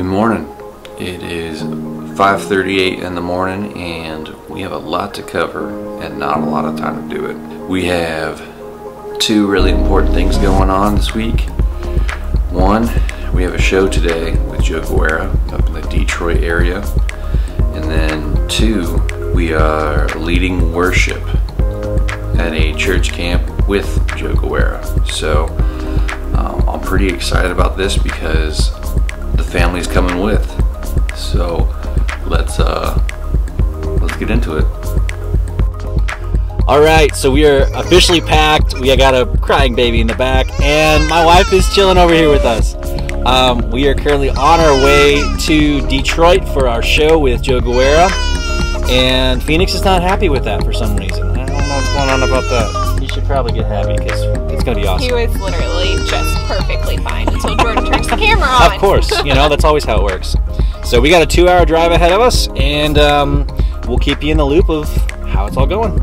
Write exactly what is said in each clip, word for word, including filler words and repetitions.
Good morning. It is five thirty-eight in the morning and we have a lot to cover and not a lot of time to do it. We have two really important things going on this week. One, we have a show today with Joe Guerra up in the Detroit area. And then two, we are leading worship at a church camp with Joe Guerra. So um, I'm pretty excited about this because the family's coming with. So let's uh, let's get into it. All right, so we are officially packed. We got a crying baby in the back, and my wife is chilling over here with us. Um, we are currently on our way to Detroit for our show with Joe Guerra, and Phoenix is not happy with that for some reason. I don't know what's going on about that. You should probably get happy because it's going to be awesome. He was literally just perfectly fine until Jordan turns the camera on. Of course, you know, that's always how it works. So we got a two-hour drive ahead of us, and um, we'll keep you in the loop of how it's all going.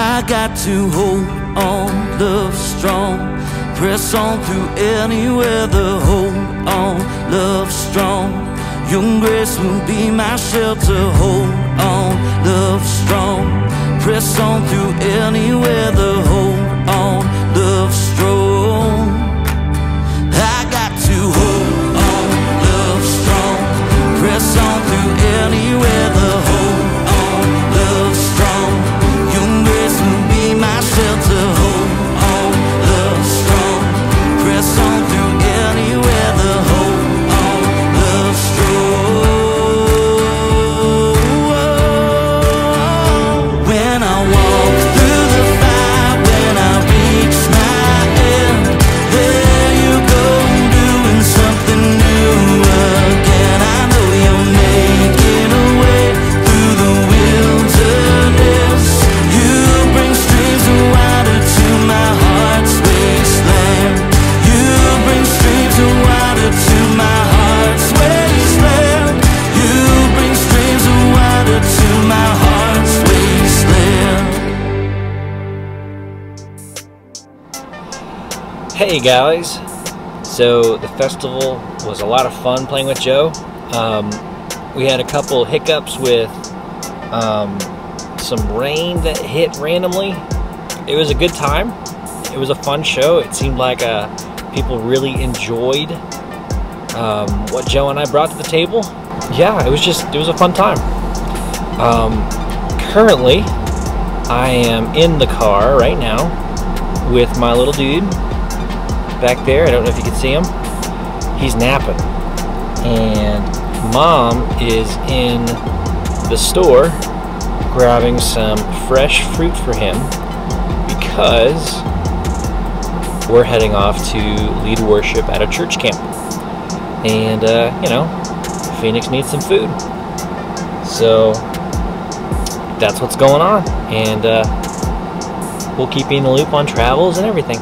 I got to hold on, love strong. Press on through any weather, hold on, love strong. Your grace will be my shelter, hold on, love strong. Press on through any weather, hold on, love strong. I got to hold on, love strong. Press on through any weather, hold on, love strong. Hey guys, so the festival was a lot of fun playing with Joe. Um, we had a couple hiccups with um, some rain that hit randomly. It was a good time. It was a fun show. It seemed like uh, people really enjoyed um, what Joe and I brought to the table. Yeah, it was just, it was a fun time. Um, currently, I am in the car right now with my little dude. Back there, I don't know if you can see him. He's napping, and Mom is in the store grabbing some fresh fruit for him because we're heading off to lead worship at a church camp, and uh, you know, Phoenix needs some food, so that's what's going on, and uh, we'll keep you in the loop on travels and everything.